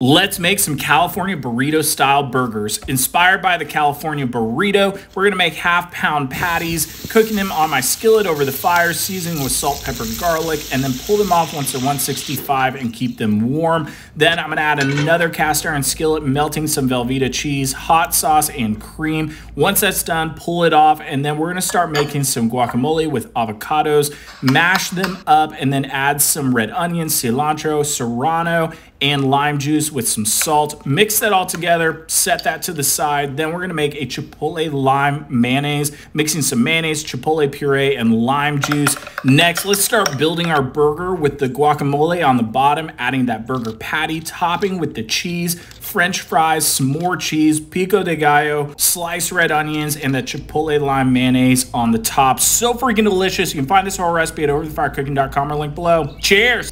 Let's make some California burrito style burgers. Inspired by the California burrito, we're gonna make half-pound patties, cooking them on my skillet over the fire, seasoning with salt, pepper, and garlic, and then pull them off once they're 165 and keep them warm. Then I'm gonna add another cast iron skillet, melting some Velveeta cheese, hot sauce, and cream. Once that's done, pull it off, and then we're gonna start making some guacamole with avocados, mash them up, and then add some red onion, cilantro, serrano, and lime juice with some salt. Mix that all together, set that to the side. Then we're gonna make a chipotle lime mayonnaise, mixing some mayonnaise, chipotle puree, and lime juice. Next, let's start building our burger with the guacamole on the bottom, adding that burger patty, topping with the cheese, French fries, some more cheese, pico de gallo, sliced red onions, and the chipotle lime mayonnaise on the top. So freaking delicious. You can find this whole recipe at overthefirecooking.com or link below. Cheers.